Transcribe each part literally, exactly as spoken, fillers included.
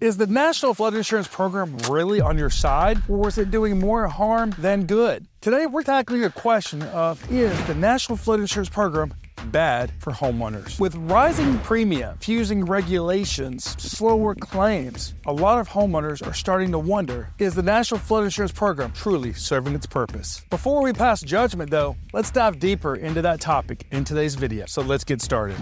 Is the National Flood Insurance Program really on your side, or is it doing more harm than good? Today, we're tackling the question of, is the National Flood Insurance Program bad for homeowners? With rising premium, fusing regulations, slower claims, a lot of homeowners are starting to wonder, is the National Flood Insurance Program truly serving its purpose? Before we pass judgment, though, let's dive deeper into that topic in today's video. So let's get started.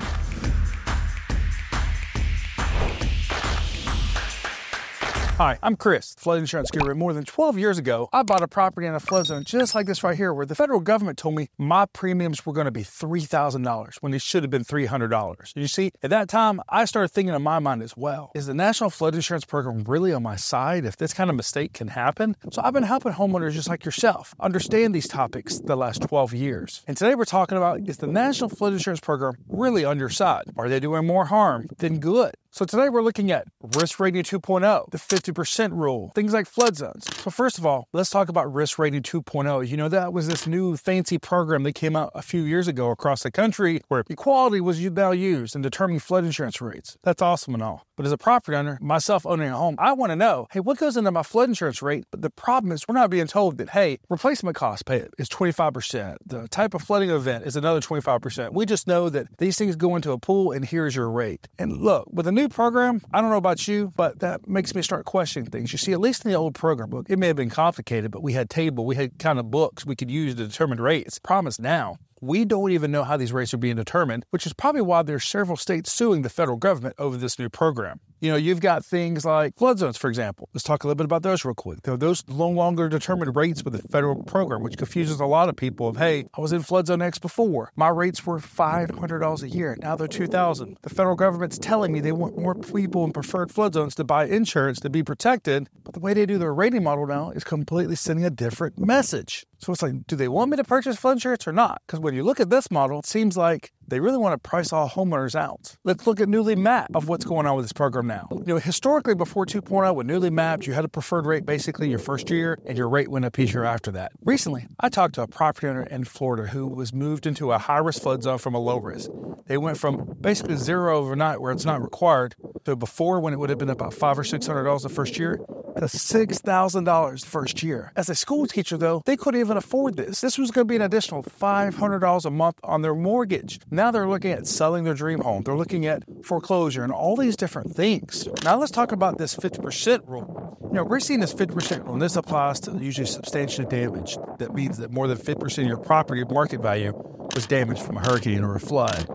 Hi, I'm Chris, flood insurance guru. More than twelve years ago, I bought a property in a flood zone just like this right here, where the federal government told me my premiums were going to be three thousand dollars when they should have been three hundred dollars. And you see, at that time, I started thinking in my mind as well, is the National Flood Insurance Program really on my side if this kind of mistake can happen? So I've been helping homeowners just like yourself understand these topics the last twelve years. And today we're talking about, is the National Flood Insurance Program really on your side? Are they doing more harm than good? So today we're looking at Risk Rating two point oh, the fifty percent rule, things like flood zones. So first of all, let's talk about Risk Rating two point oh. You know, that was this new fancy program that came out a few years ago across the country where equality was now used in determining flood insurance rates. That's awesome and all. But as a property owner, myself owning a home, I want to know, hey, what goes into my flood insurance rate? But the problem is we're not being told that, hey, replacement cost pay is twenty-five percent. The type of flooding event is another twenty-five percent. We just know that these things go into a pool and here's your rate. And look, with a new program, I don't know about you, but that makes me start questioning things. You see, at least in the old program book, it may have been complicated, but we had table, we had kind of books we could use to determine rates. Problem is now, we don't even know how these rates are being determined, which is probably why there's several states suing the federal government over this new program. You know, you've got things like flood zones, for example. Let's talk a little bit about those real quick. There are those no longer determined rates with the federal program, which confuses a lot of people of, hey, I was in flood zone X before. My rates were five hundred dollars a year. Now they're two thousand dollars. The federal government's telling me they want more people in preferred flood zones to buy insurance to be protected. But the way they do their rating model now is completely sending a different message. So it's like, do they want me to purchase flood insurance or not? Because when you look at this model, it seems like they really want to price all homeowners out. Let's look at newly mapped of what's going on with this program now. You know, historically, before two point oh, with newly mapped, you had a preferred rate basically your first year, and your rate went up each year after that. Recently, I talked to a property owner in Florida who was moved into a high-risk flood zone from a low-risk. They went from basically zero overnight, where it's not required, to before when it would have been about five or six hundred dollars the first year, to six thousand dollars the first year. As a school teacher, though, they couldn't even afford this. This was going to be an additional five hundred dollars a month on their mortgage. Now they're looking at selling their dream home. They're looking at foreclosure and all these different things. Now let's talk about this fifty percent rule. You know, we're seeing this fifty percent rule, and this applies to usually substantial damage. That means that more than fifty percent of your property market value was damaged from a hurricane or a flood,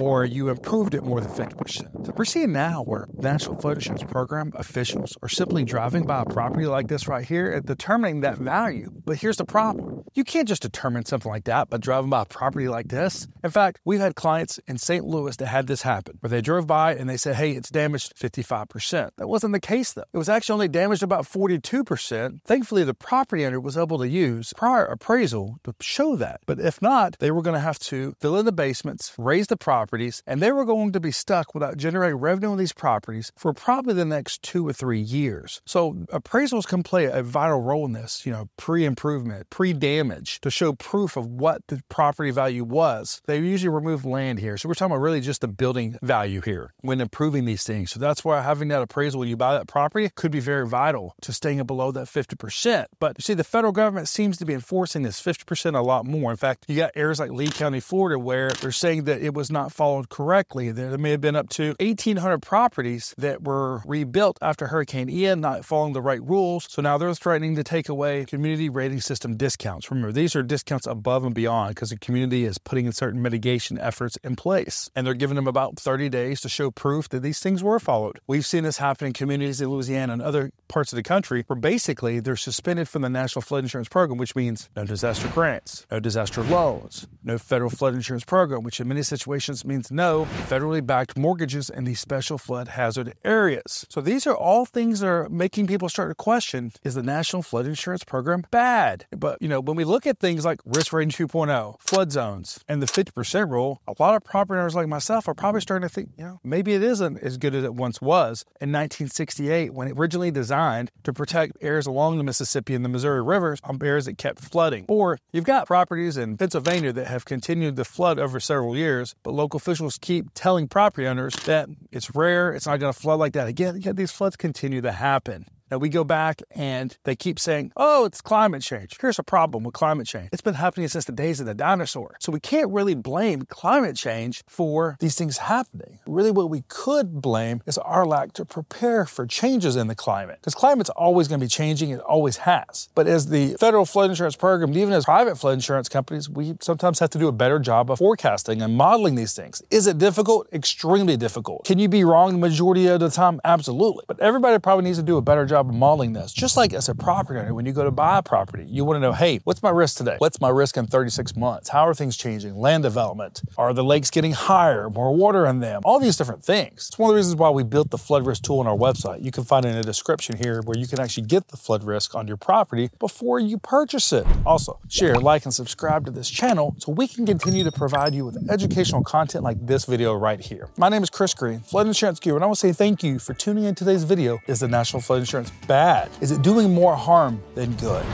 or you improved it more than fifty percent. We're seeing now where National Flood Insurance Program officials are simply driving by a property like this right here and determining that value. But here's the problem. You can't just determine something like that by driving by a property like this. In fact, we've had clients in Saint Louis that had this happen, where they drove by and they said, hey, it's damaged fifty-five percent. That wasn't the case, though. It was actually only damaged about forty-two percent. Thankfully, the property owner was able to use prior appraisal to show that. But if not, they were going to have to fill in the basements, raise the properties, and they were going to be stuck without generating revenue on these properties for probably the next two or three years. So appraisals can play a vital role in this, you know, pre-improvement, pre-damage, to show proof of what the property value was. They usually remove land here. So we're talking about really just the building value here when improving these things. So that's why having that appraisal when you buy that property could be very vital to staying below that fifty percent. But you see, the federal government seems to be enforcing this fifty percent a lot more. In fact, you got areas like Lee County, Florida, where they're saying that it was not followed correctly. There may have been up to eighteen hundred properties that were rebuilt after Hurricane Ian, not following the right rules. So now they're threatening to take away community rating system discounts. Remember, these are discounts above and beyond because the community is putting in certain mitigation efforts in place. And they're giving them about thirty days to show proof that these things were followed. We've seen this happen in communities in Louisiana and other parts of the country where basically they're suspended from the National Flood Insurance Program, which means no disaster grants, no disaster loans, no federal flood insurance program, which in many situations means no federally backed mortgages in these special flood hazard areas. So these are all things that are making people start to question, is the National Flood Insurance Program bad? But, you know, when we look at things like Risk Rating two point oh, flood zones, and the fifty percent rule, a lot of property owners like myself are probably starting to think, you know, maybe it isn't as good as it once was in nineteen sixty-eight when it originally designed to protect areas along the Mississippi and the Missouri rivers on areas that kept flooding. Or you've got properties in Pennsylvania that have continued the flood over several years, but local officials keep telling property owners that it's rare, it's not going to flood like that again. Yeah, these floods continue to happen. Now, we go back and they keep saying, oh, it's climate change. Here's a problem with climate change. It's been happening since the days of the dinosaur. So we can't really blame climate change for these things happening. Really, what we could blame is our lack to prepare for changes in the climate, because climate's always going to be changing. It always has. But as the federal flood insurance program, even as private flood insurance companies, we sometimes have to do a better job of forecasting and modeling these things. Is it difficult? Extremely difficult. Can you be wrong the majority of the time? Absolutely. But everybody probably needs to do a better job of modeling this. Just like as a property owner, when you go to buy a property, you want to know, hey, what's my risk today? What's my risk in thirty-six months? How are things changing? Land development? Are the lakes getting higher? More water in them? All these different things. It's one of the reasons why we built the flood risk tool on our website. You can find it in the description here where you can actually get the flood risk on your property before you purchase it. Also, share, like, and subscribe to this channel so we can continue to provide you with educational content like this video right here. My name is Chris Greene, flood insurance guru, and I want to say thank you for tuning in. Today's video is the National Flood Insurance bad? Is it doing more harm than good?